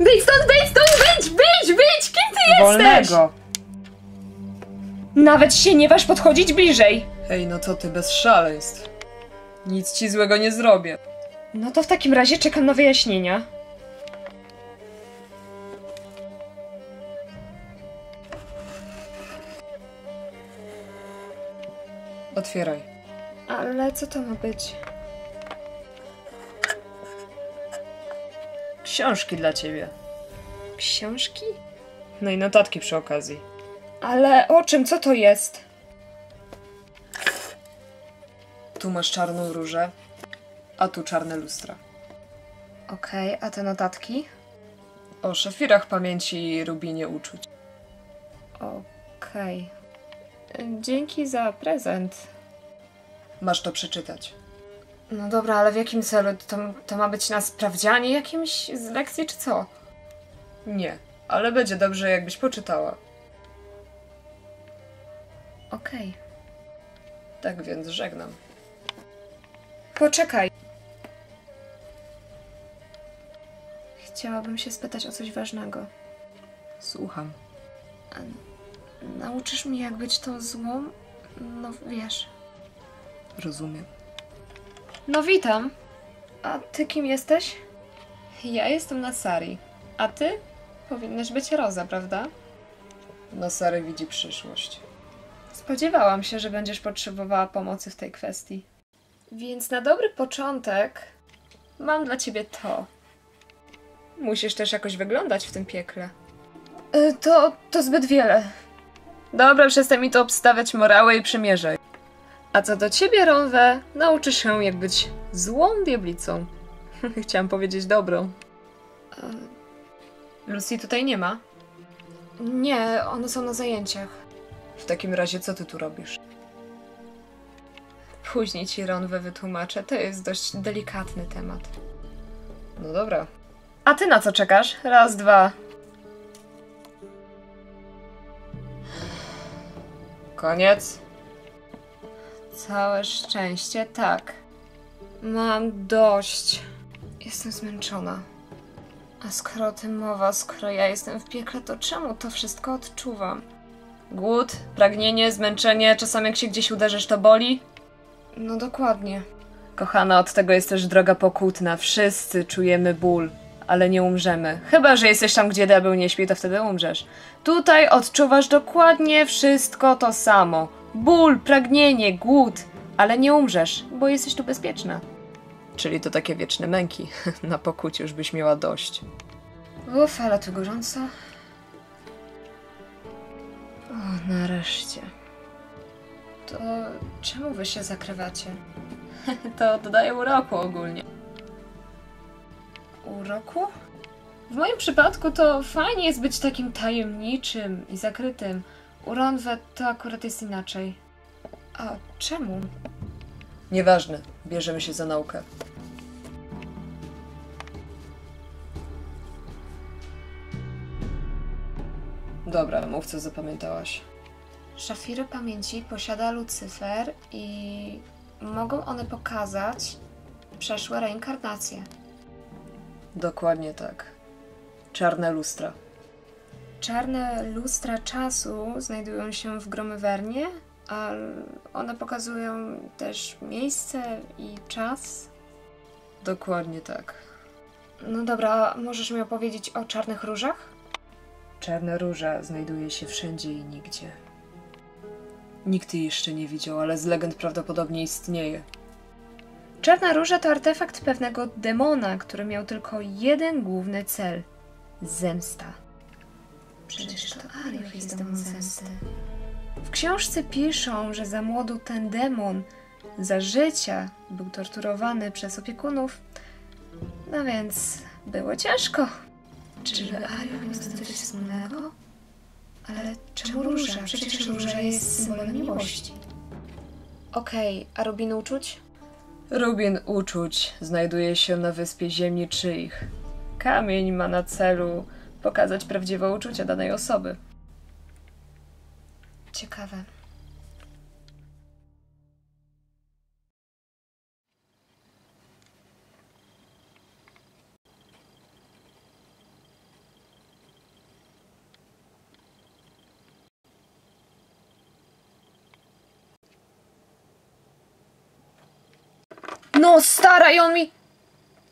Wyjdź stąd, wyjdź stąd, wyjdź! Kim ty jesteś? Wolnego. Nawet się nie waż podchodzić bliżej. Hej, no to ty bez szaleństw. Nic ci złego nie zrobię. No to w takim razie czekam na wyjaśnienia. Otwieraj. Ale co to ma być? Książki dla ciebie. Książki? No i notatki przy okazji. Ale o czym? Co to jest? Tu masz Czarną Różę, a tu Czarne Lustra. Okej, a te notatki? O szafirach pamięci i Rubinie Uczuć. Okej. Dzięki za prezent. Masz to przeczytać. No dobra, ale w jakim celu? To ma być na sprawdzianie jakimś z lekcji, czy co? Nie, ale będzie dobrze, jakbyś poczytała. Okej. Tak więc żegnam. Poczekaj. Chciałabym się spytać o coś ważnego. Słucham. Nauczysz mnie, jak być tą złą? No wiesz. Rozumiem. No witam. A ty kim jesteś? Ja jestem Nasari. A ty? Powinnaś być Roza, prawda? Nasari widzi przyszłość. Spodziewałam się, że będziesz potrzebowała pomocy w tej kwestii. Więc na dobry początek mam dla ciebie to. Musisz też jakoś wyglądać w tym piekle. To zbyt wiele. Dobra, przestań mi to obstawiać morały i przymierzaj. A co do ciebie, Ronwe, nauczysz się, jak być złą diablicą. Chciałam powiedzieć dobrą. Lucy tutaj nie ma? Nie, one są na zajęciach. W takim razie co ty tu robisz? Później ci Ronwe wytłumaczę, to jest dość delikatny temat. No dobra. A ty na co czekasz? Raz, dwa... Koniec? Całe szczęście, tak. Mam dość. Jestem zmęczona. A skoro o tym mowa, skoro ja jestem w piekle, to czemu to wszystko odczuwam? Głód, pragnienie, zmęczenie, czasami jak się gdzieś uderzysz, to boli? No dokładnie. Kochana, od tego jest też droga pokutna. Wszyscy czujemy ból, ale nie umrzemy. Chyba że jesteś tam, gdzie diabeł nie śpi, to wtedy umrzesz. Tutaj odczuwasz dokładnie wszystko to samo. Ból, pragnienie, głód, ale nie umrzesz, bo jesteś tu bezpieczna. Czyli to takie wieczne męki. Na pokucie już byś miała dość. Uff, ale tu gorąco. O, nareszcie. To czemu wy się zakrywacie? To dodaje uroku ogólnie. Uroku? W moim przypadku to fajnie jest być takim tajemniczym i zakrytym. U Ronwe to akurat jest inaczej. A czemu? Nieważne. Bierzemy się za naukę. Dobra, mów, co zapamiętałaś. Szafiry pamięci posiada Lucyfer i mogą one pokazać przeszłe reinkarnacje. Dokładnie tak. Czarne Lustra. Czarne Lustra czasu znajdują się w Gromvernie, a one pokazują też miejsce i czas. Dokładnie tak. No dobra, możesz mi opowiedzieć o Czarnych Różach? Czarna Róża znajduje się wszędzie i nigdzie. Nikt jej jeszcze nie widział, ale z legend prawdopodobnie istnieje. Czarna Róża to artefakt pewnego demona, który miał tylko jeden główny cel – zemsta. Przecież to Arioch jest demon zemsty. W książce piszą, że za młodu ten demon za życia był torturowany przez opiekunów, no więc było ciężko. Czyżby Arioch jest coś wspólnego? Ale czemu Róża? Przecież Róża jest symbolem miłości. Okej, a Rubin Uczuć? Rubin Uczuć znajduje się na wyspie Ziemi Czyich. Kamień ma na celu pokazać prawdziwe uczucia danej osoby. Ciekawe. No stara, i on mi...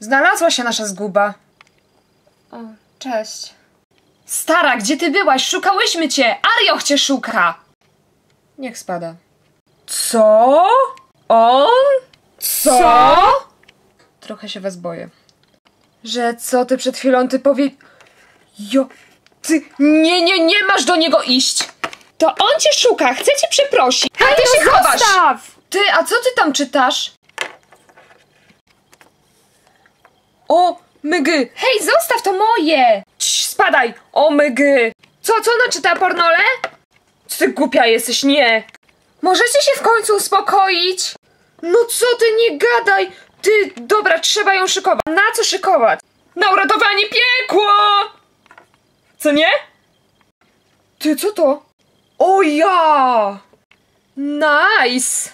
Znalazła się nasza zguba. O, cześć. Stara, gdzie ty byłaś? Szukałyśmy cię! Arioch cię szuka! Niech spada. Co? On? Co? Trochę się was boję. Że co ty przed chwilą ty powie... Jo... Ty... Nie masz do niego iść! To on cię szuka, chce cię przeprosić! A ty się chowasz! Ty, a co ty tam czytasz? O, mygy! Hej, zostaw to moje! Cii, spadaj! O, mygy! Co ona czyta, pornole? Ty głupia jesteś, nie! Możecie się w końcu uspokoić? No co ty, nie gadaj! Ty, dobra, trzeba ją szykować. Na co szykować? Na uratowanie piekło! Co nie? Ty, co to? O ja! Nice!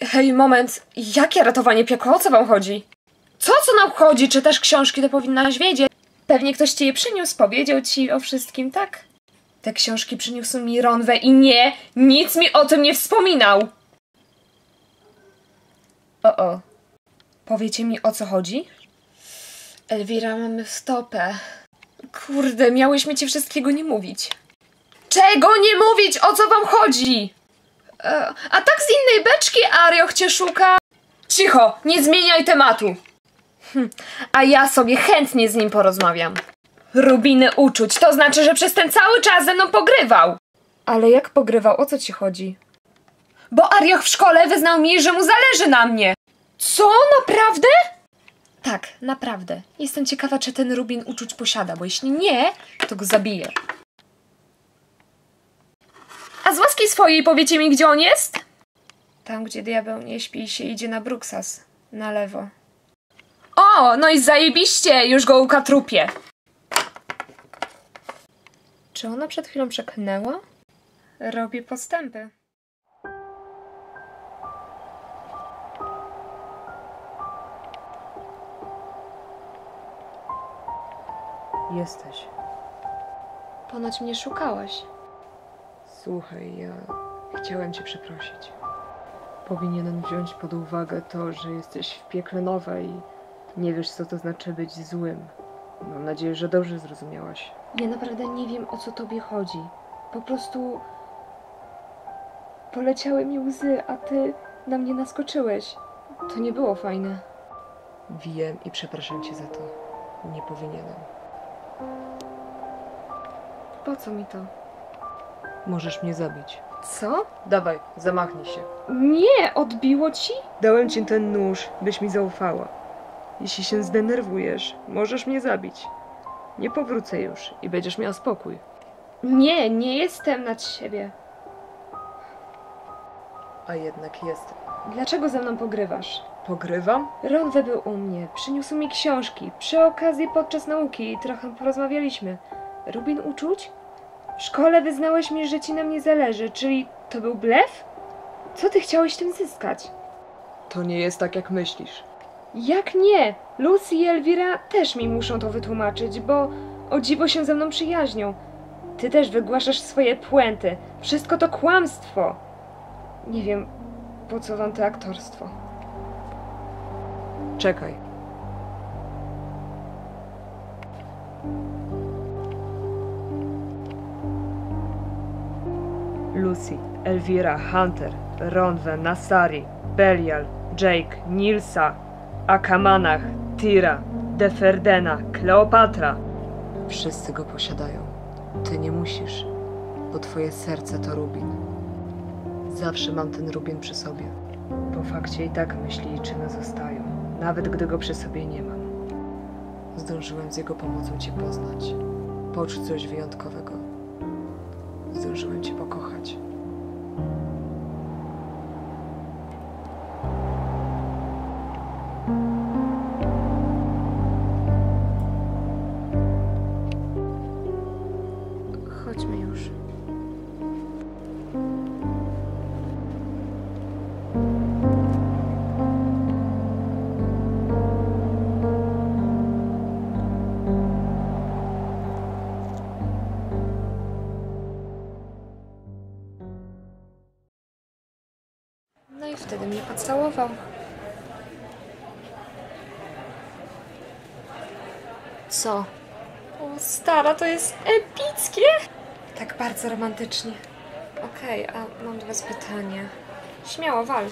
Hej, moment. Jakie ratowanie piekła? O co wam chodzi? Co nam chodzi? Czy też książki to powinnaś wiedzieć? Pewnie ktoś ci je przyniósł, powiedział ci o wszystkim, tak? Te książki przyniósł mi Ronwe i nie, nic mi o tym nie wspominał! O. Powiecie mi, o co chodzi? Elwira, mamy stopę. Kurde, miałyśmy ci wszystkiego nie mówić. Czego nie mówić? O co wam chodzi? A tak z innej beczki Arioch cię szuka. Cicho, nie zmieniaj tematu. A ja sobie chętnie z nim porozmawiam. Rubiny uczuć, to znaczy, że przez ten cały czas ze mną pogrywał. Ale jak pogrywał? O co ci chodzi? Bo Arioch w szkole wyznał mi, że mu zależy na mnie. Co? Naprawdę? Tak, naprawdę. Jestem ciekawa, czy ten Rubin uczuć posiada, bo jeśli nie, to go zabiję. A z łaski swojej powiecie mi, gdzie on jest? Tam, gdzie diabeł nie śpi i się idzie na Bruksas. Na lewo. O, no i zajebiście! Już go ukatrupię. Czy ona przed chwilą przeklnęła? Robię postępy. Jesteś. Ponoć mnie szukałaś. Słuchaj, ja chciałem cię przeprosić. Powinienem wziąć pod uwagę to, że jesteś w piekle nowa i nie wiesz, co to znaczy być złym. Mam nadzieję, że dobrze zrozumiałaś. Ja naprawdę nie wiem, o co tobie chodzi. Po prostu... poleciały mi łzy, a ty na mnie naskoczyłeś. To nie było fajne. Wiem i przepraszam cię za to. Nie powinienem. Po co mi to? Możesz mnie zabić. Co? Dawaj, zamachnij się. Nie, odbiło ci? Dałem ci ten nóż, byś mi zaufała. Jeśli się zdenerwujesz, możesz mnie zabić. Nie powrócę już i będziesz miała spokój. Nie, nie jestem nad siebie. A jednak jestem. Dlaczego ze mną pogrywasz? Pogrywam? Ronwe był u mnie, przyniósł mi książki. Przy okazji podczas nauki trochę porozmawialiśmy. Rubin uczuć? W szkole wyznałeś mi, że ci na mnie zależy, czyli to był blef? Co ty chciałeś tym zyskać? To nie jest tak, jak myślisz. Jak nie? Lucy i Elwira też mi muszą to wytłumaczyć, bo o dziwo się ze mną przyjaźnią. Ty też wygłaszasz swoje puenty. Wszystko to kłamstwo. Nie wiem, po co wam to aktorstwo. Czekaj. Lucy, Elwira, Hunter, Ronwe, Nasari, Belial, Jake, Nilsa, Akamanach, Tyra, Deferdena, Kleopatra. Wszyscy go posiadają. Ty nie musisz, bo twoje serce to Rubin. Zawsze mam ten Rubin przy sobie. Po fakcie i tak myśli i czyny zostają, nawet gdy go przy sobie nie mam. Zdążyłem z jego pomocą cię poznać. Poczuć coś wyjątkowego. Zdążyłem cię pokochać. Chodźmy już. No i wtedy mnie pocałował. Co? O, stara, to jest epickie! Tak bardzo romantycznie. Okej, a mam do was pytanie. Śmiało, wal.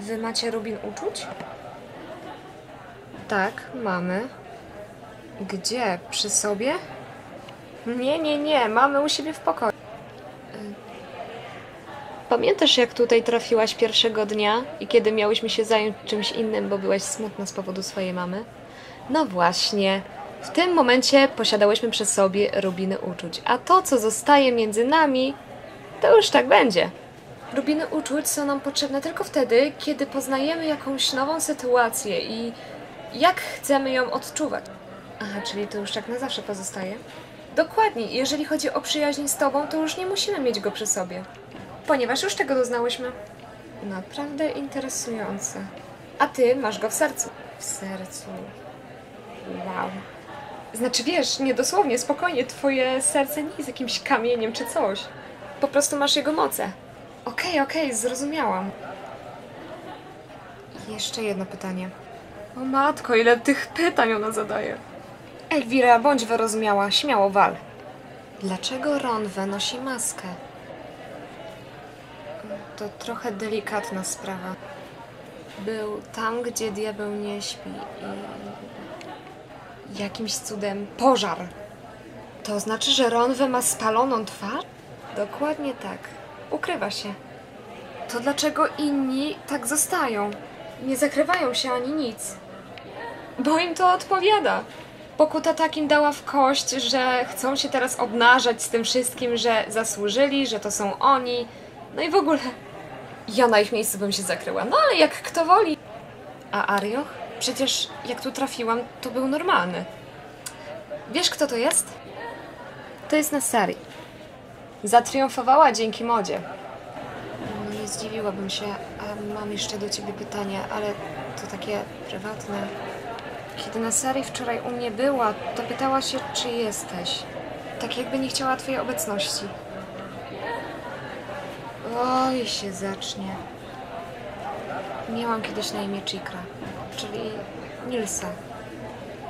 Wy macie Rubin Uczuć? Tak, mamy. Gdzie? Przy sobie? Nie, mamy u siebie w pokoju. Pamiętasz, jak tutaj trafiłaś pierwszego dnia i kiedy miałyśmy się zająć czymś innym, bo byłaś smutna z powodu swojej mamy? No właśnie. W tym momencie posiadałyśmy przy sobie Rubiny Uczuć, a to, co zostaje między nami, to już tak będzie. Rubiny Uczuć są nam potrzebne tylko wtedy, kiedy poznajemy jakąś nową sytuację i jak chcemy ją odczuwać. Aha, czyli to już tak na zawsze pozostaje? Dokładnie, jeżeli chodzi o przyjaźń z tobą, to już nie musimy mieć go przy sobie, ponieważ już tego doznałyśmy. Naprawdę interesujące. A ty masz go w sercu. W sercu... Wow. Znaczy wiesz, niedosłownie, spokojnie, twoje serce nie jest jakimś kamieniem czy coś. Po prostu masz jego moce. Okej, zrozumiałam. Jeszcze jedno pytanie. O matko, ile tych pytań ona zadaje. Elwira, bądź wyrozumiała, śmiało wal. Dlaczego Ronwe nosi maskę? To trochę delikatna sprawa. Był tam, gdzie diabeł nie śpi i... jakimś cudem pożar. To znaczy, że Ronwe ma spaloną twarz? Dokładnie tak. Ukrywa się. To dlaczego inni tak zostają? Nie zakrywają się ani nic. Bo im to odpowiada. Pokuta tak im dała w kość, że chcą się teraz obnażać z tym wszystkim, że zasłużyli, że to są oni. No i w ogóle... Ja na ich miejscu bym się zakryła. No ale jak kto woli. A Arioch? Przecież jak tu trafiłam, to był normalny. Wiesz, kto to jest? To jest Nasari. Zatriumfowała dzięki modzie. No nie zdziwiłabym się, a mam jeszcze do ciebie pytanie, ale to takie prywatne. Kiedy Nasari wczoraj u mnie była, to pytała się, czy jesteś. Tak jakby nie chciała twojej obecności. Oj, się zacznie. Miałam kiedyś na imię Chikra, czyli Nilsa.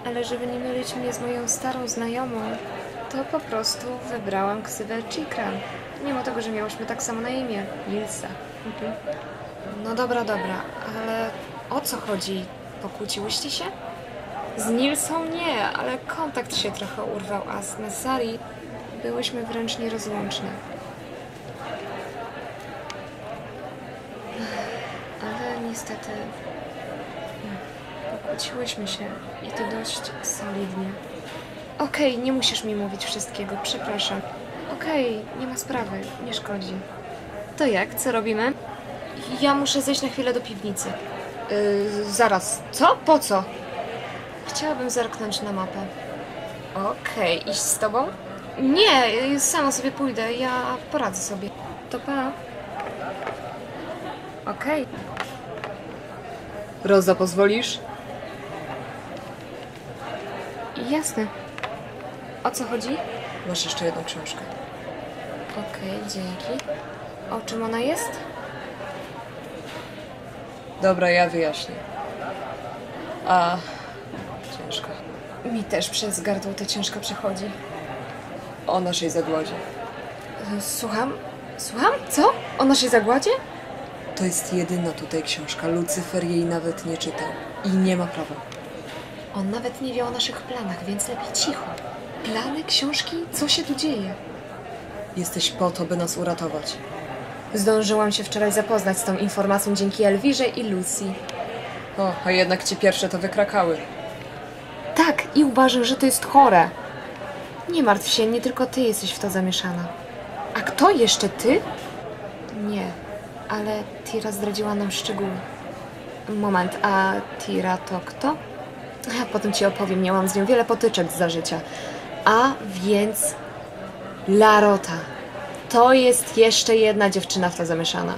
Ale żeby nie mylić mnie z moją starą znajomą, to po prostu wybrałam ksywę Chikra. Mimo tego, że miałyśmy tak samo na imię. Nilsa. No dobra, ale o co chodzi? Pokłóciłyście się? Z Nilsą nie, ale kontakt się trochę urwał, a z Nasari byłyśmy wręcz nierozłączne. Ale niestety pokłóciłyśmy się i to dość solidnie. Okej, nie musisz mi mówić wszystkiego, przepraszam. Okej, nie ma sprawy, nie szkodzi. To jak, co robimy? Ja muszę zejść na chwilę do piwnicy. Zaraz, co? Po co? Chciałabym zerknąć na mapę. Okej, iść z tobą? Nie, sama sobie pójdę, ja poradzę sobie. To pa. Okej. Roza, pozwolisz? Jasne. O co chodzi? Masz jeszcze jedną książkę. Okej, dzięki. O czym ona jest? Dobra, ja wyjaśnię. A... ciężko. Mi też przez gardło to ciężko przechodzi. O naszej zagładzie. Słucham? Słucham? Co? O naszej zagładzie? To jest jedyna tutaj książka. Lucyfer jej nawet nie czytał. I nie ma prawa. On nawet nie wie o naszych planach, więc lepiej cicho. Plany, książki, co się tu dzieje? Jesteś po to, by nas uratować. Zdążyłam się wczoraj zapoznać z tą informacją dzięki Elwirze i Lucy. O, a jednak ci pierwsze to wykrakały. Tak, i uważam, że to jest chore. Nie martw się, nie tylko ty jesteś w to zamieszana. A kto jeszcze? Ty? Nie, ale Tyra zdradziła nam szczegóły. Moment, a Tyra to kto? A potem ci opowiem, miałam z nią wiele potyczek za życia. A więc... Larota. To jest jeszcze jedna dziewczyna w to zamieszana.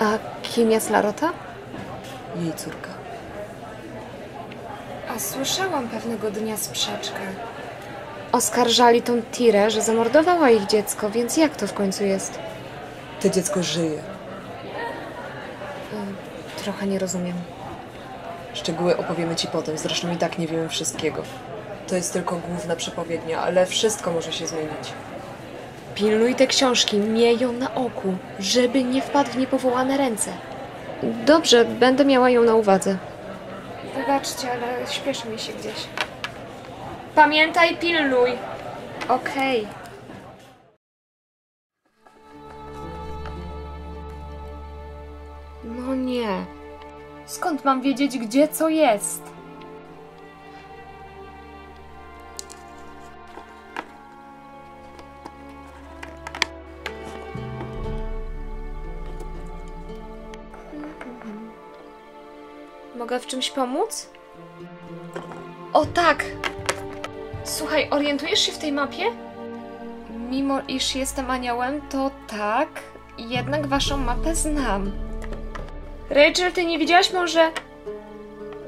A kim jest Larota? Jej córka. A słyszałam pewnego dnia sprzeczkę. Oskarżali tą Tyrę, że zamordowała ich dziecko, więc jak to w końcu jest? To dziecko żyje. Trochę nie rozumiem. Szczegóły opowiemy ci potem, zresztą i tak nie wiemy wszystkiego. To jest tylko główna przepowiednia, ale wszystko może się zmienić. Pilnuj te książki, miej ją na oku, żeby nie wpadł w niepowołane ręce. Dobrze, będę miała ją na uwadze. Wybaczcie, ale śpieszy mi się gdzieś. Pamiętaj, pilnuj. Okej. No nie. Skąd mam wiedzieć, gdzie co jest? Mogę w czymś pomóc? O tak! Słuchaj, orientujesz się w tej mapie? Mimo iż jestem aniołem, to tak, jednak waszą mapę znam. Rachel, ty nie widziałaś może...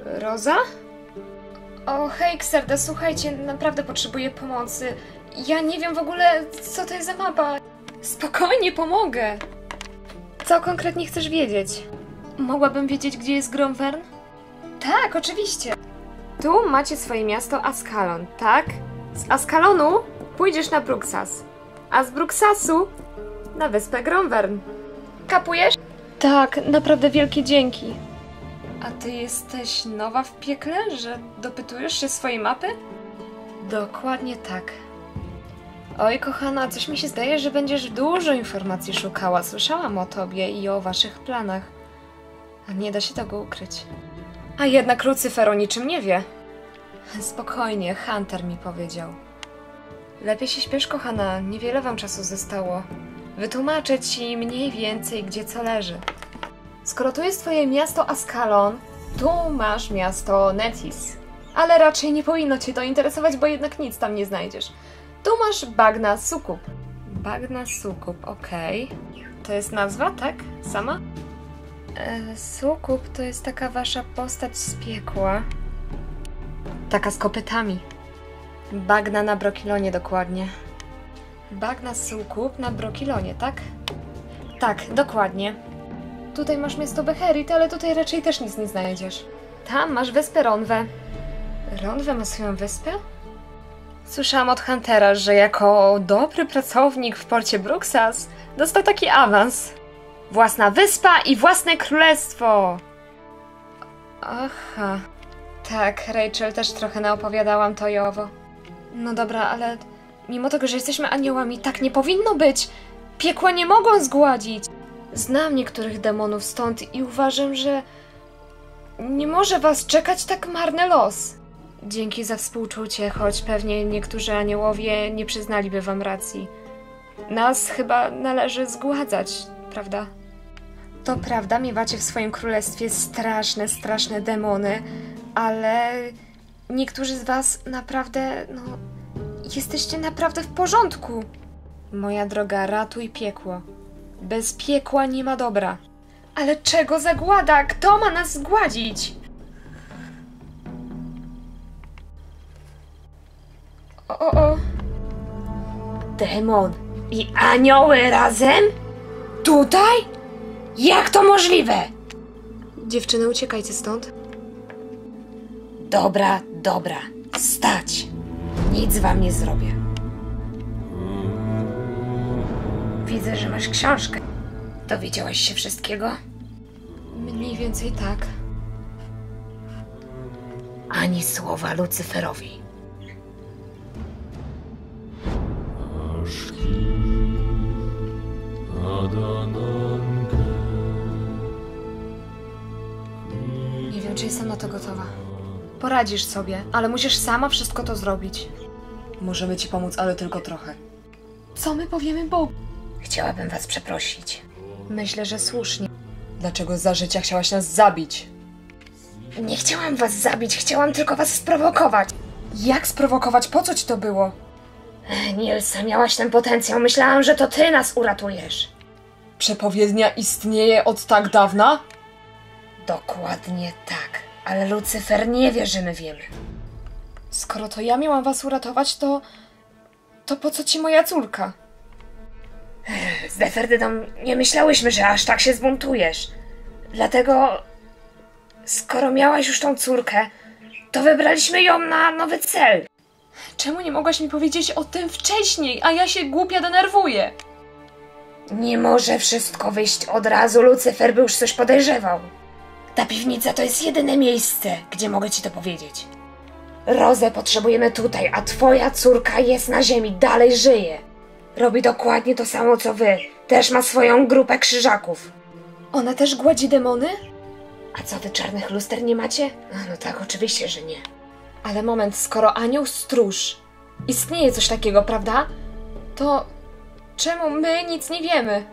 Roza? O hej, Xerda, słuchajcie, naprawdę potrzebuję pomocy. Ja nie wiem w ogóle, co to jest za mapa. Spokojnie, pomogę. Co konkretnie chcesz wiedzieć? Mogłabym wiedzieć, gdzie jest Gromvern? Tak, oczywiście. Tu macie swoje miasto Ascalon, tak? Z Ascalonu pójdziesz na Bruksas, a z Bruksasu na wyspę Gromvern. Kapujesz? Tak, naprawdę wielkie dzięki. A ty jesteś nowa w piekle, że dopytujesz się swojej mapy? Dokładnie tak. Oj kochana, coś mi się zdaje, że będziesz dużo informacji szukała. Słyszałam o tobie i o waszych planach. A nie da się tego ukryć. A jednak Lucyfer o niczym nie wie. Spokojnie, Hunter mi powiedział. Lepiej się śpiesz, kochana, niewiele wam czasu zostało. Wytłumaczę ci mniej więcej, gdzie co leży. Skoro tu jest twoje miasto Ascalon, tu masz miasto Netis. Ale raczej nie powinno cię to interesować, bo jednak nic tam nie znajdziesz. Tu masz Bagna Sukub. Bagna Sukub, okej. To jest nazwa, tak? Sama? Sukub to jest taka wasza postać z piekła. Taka z kopytami. Bagna na Brokilonie dokładnie. Bagna Sukub na Brokilonie, tak? Tak, dokładnie. Tutaj masz miasto Beherit, ale tutaj raczej też nic nie znajdziesz. Tam masz wyspę Ronwe. Ronwe ma swoją wyspę? Słyszałam od Huntera, że jako dobry pracownik w porcie Bruksas dostał taki awans. Własna wyspa i własne królestwo! Aha... Tak, Rachel, też trochę naopowiadałam to i owo. No dobra, ale... Mimo tego, że jesteśmy aniołami, tak nie powinno być! Piekła nie mogą zgładzić! Znam niektórych demonów stąd i uważam, że... Nie może was czekać tak marny los! Dzięki za współczucie, choć pewnie niektórzy aniołowie nie przyznaliby wam racji. Nas chyba należy zgładzać, prawda? To prawda, miewacie w swoim królestwie straszne demony, ale niektórzy z was naprawdę, no, jesteście naprawdę w porządku. Moja droga, ratuj piekło. Bez piekła nie ma dobra. Ale czego zagłada? Kto ma nas zgładzić? O. Demon i anioły razem? Tutaj? Jak to możliwe? Dziewczyny, uciekajcie stąd. Dobra. Stać. Nic wam nie zrobię. Widzę, że masz książkę. Dowiedziałaś się wszystkiego? Mniej więcej tak. Ani słowa Lucyferowi. Nie wiem, czy jestem na to gotowa. Poradzisz sobie, ale musisz sama wszystko to zrobić. Możemy ci pomóc, ale tylko trochę. Co my powiemy Bogu? Chciałabym was przeprosić. Myślę, że słusznie. Dlaczego za życia chciałaś nas zabić? Nie chciałam was zabić, chciałam tylko was sprowokować. Jak sprowokować? Po co ci to było? Nilsa, miałaś ten potencjał. Myślałam, że to ty nas uratujesz. Przepowiednia istnieje od tak dawna? Dokładnie tak. Ale Lucyfer nie wie, że my wiemy. Skoro to ja miałam was uratować, to po co ci moja córka? Z Deferdeną nie myślałyśmy, że aż tak się zbuntujesz. Dlatego... Skoro miałaś już tą córkę, to wybraliśmy ją na nowy cel. Czemu nie mogłaś mi powiedzieć o tym wcześniej, a ja się głupia denerwuję? Nie może wszystko wyjść od razu, Lucyfer by już coś podejrzewał. Ta piwnica to jest jedyne miejsce, gdzie mogę ci to powiedzieć. Rozę potrzebujemy tutaj, a twoja córka jest na ziemi, dalej żyje. Robi dokładnie to samo co wy, też ma swoją grupę krzyżaków. Ona też gładzi demony? A co, wy czarnych luster nie macie? No tak, oczywiście, że nie. Ale moment, skoro anioł stróż, istnieje coś takiego, prawda? To czemu my nic nie wiemy?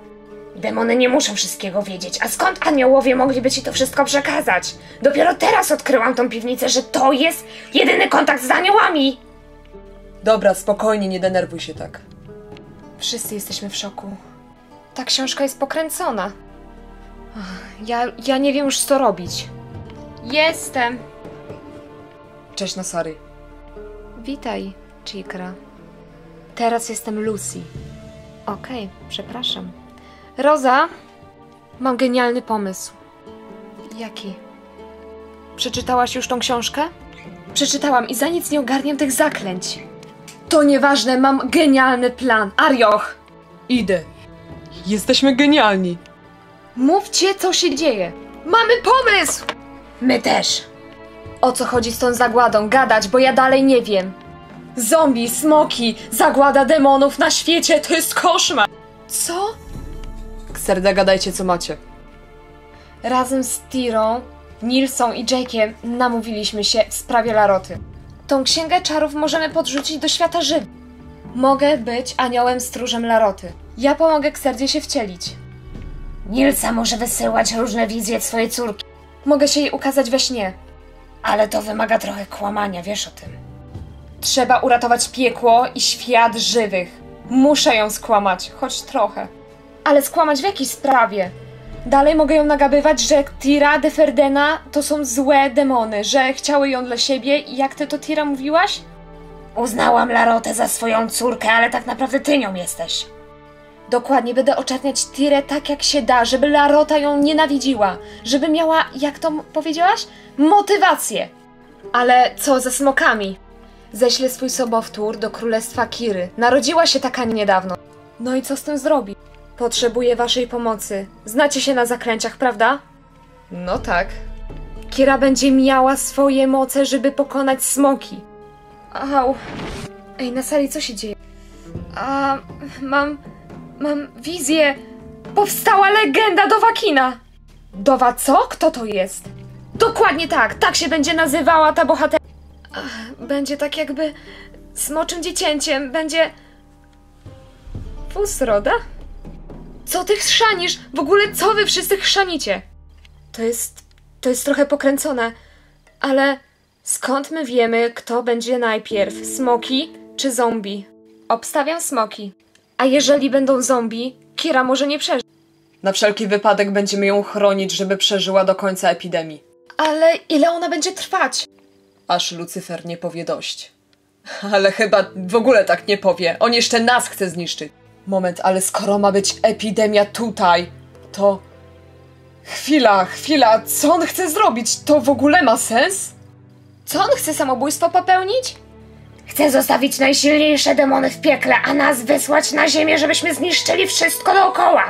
Demony nie muszą wszystkiego wiedzieć, a skąd aniołowie mogliby ci to wszystko przekazać? Dopiero teraz odkryłam tą piwnicę, że to jest jedyny kontakt z aniołami! Dobra, spokojnie, nie denerwuj się tak. Wszyscy jesteśmy w szoku. Ta książka jest pokręcona. Ja nie wiem już co robić. Jestem! Cześć, Nasari. Witaj, Chikra. Teraz jestem Lucy. Okej, przepraszam. Roza, mam genialny pomysł. Jaki? Przeczytałaś już tą książkę? Przeczytałam i za nic nie ogarniam tych zaklęć. To nieważne, mam genialny plan. Arioch! Idę. Jesteśmy genialni. Mówcie, co się dzieje. Mamy pomysł! My też. O co chodzi z tą zagładą? Gadać, bo ja dalej nie wiem. Zombie, smoki, zagłada demonów na świecie, to jest koszmar. Co? Xerda, gadajcie co macie. Razem z Tyrą, Nilsą i Jake'iem namówiliśmy się w sprawie Laroty. Tą księgę czarów możemy podrzucić do świata żywych. Mogę być aniołem stróżem Laroty. Ja pomogę Xerdzie się wcielić. Nilsa może wysyłać różne wizje swojej córki. Mogę się jej ukazać we śnie. Ale to wymaga trochę kłamania, wiesz o tym. Trzeba uratować piekło i świat żywych. Muszę ją skłamać, choć trochę. Ale skłamać w jakiej sprawie? Dalej mogę ją nagabywać, że Tyra, Deferdena to są złe demony, że chciały ją dla siebie i jak ty to, Tyra, mówiłaś? Uznałam Larotę za swoją córkę, ale tak naprawdę ty nią jesteś. Dokładnie, będę oczerniać Tyrę tak jak się da, żeby Larota ją nienawidziła, żeby miała, jak to powiedziałaś, motywację. Ale co ze smokami? Ześlę swój sobowtór do królestwa Kiry. Narodziła się taka niedawno. No i co z tym zrobi? Potrzebuję waszej pomocy. Znacie się na zaklęciach, prawda? No tak. Kira będzie miała swoje moce, żeby pokonać smoki. Au. Ej, Nasari, co się dzieje? A, mam wizję. Powstała legenda Dovakina. Dowa co? Kto to jest? Dokładnie tak. Tak się będzie nazywała ta bohaterka. Będzie tak jakby smoczym dziecięciem. Będzie... Fusroda? Co ty chrzanisz? W ogóle co wy wszyscy chrzanicie? To jest trochę pokręcone. Ale skąd my wiemy, kto będzie najpierw? Smoki czy zombie? Obstawiam smoki. A jeżeli będą zombie, Kira może nie przeżyć. Na wszelki wypadek będziemy ją chronić, żeby przeżyła do końca epidemii. Ale ile ona będzie trwać? Aż Lucyfer nie powie dość. Ale chyba w ogóle tak nie powie. On jeszcze nas chce zniszczyć. Moment, ale skoro ma być epidemia tutaj, to... Chwila, co on chce zrobić? To w ogóle ma sens? Co on chce samobójstwo popełnić? Chce zostawić najsilniejsze demony w piekle, a nas wysłać na ziemię, żebyśmy zniszczyli wszystko dookoła.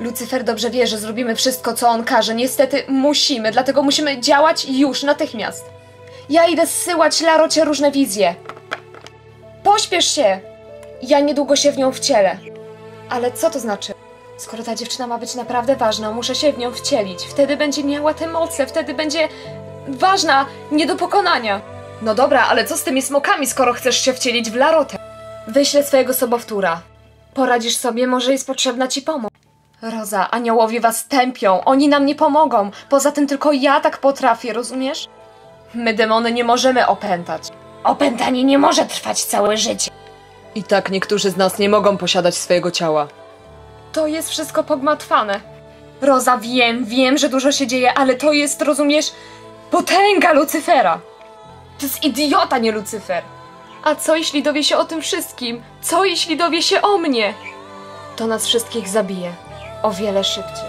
Lucyfer dobrze wie, że zrobimy wszystko, co on każe. Niestety musimy, dlatego musimy działać już, natychmiast. Ja idę zsyłać Larocie różne wizje. Pośpiesz się! Ja niedługo się w nią wcielę. Ale co to znaczy? Skoro ta dziewczyna ma być naprawdę ważna, muszę się w nią wcielić. Wtedy będzie miała te moce, wtedy będzie ważna, nie do pokonania. No dobra, ale co z tymi smokami, skoro chcesz się wcielić w Larotę? Wyślę swojego sobowtóra. Poradzisz sobie, może jest potrzebna ci pomoc. Roza, aniołowie was tępią, oni nam nie pomogą. Poza tym tylko ja tak potrafię, rozumiesz? My, demony, nie możemy opętać. Opętanie nie może trwać całe życie. I tak niektórzy z nas nie mogą posiadać swojego ciała. To jest wszystko pogmatwane. Roza, wiem, że dużo się dzieje, ale to jest, rozumiesz, potęga Lucyfera. To jest idiota, nie Lucyfer. A co jeśli dowie się o tym wszystkim? Co jeśli dowie się o mnie? To nas wszystkich zabije. O wiele szybciej.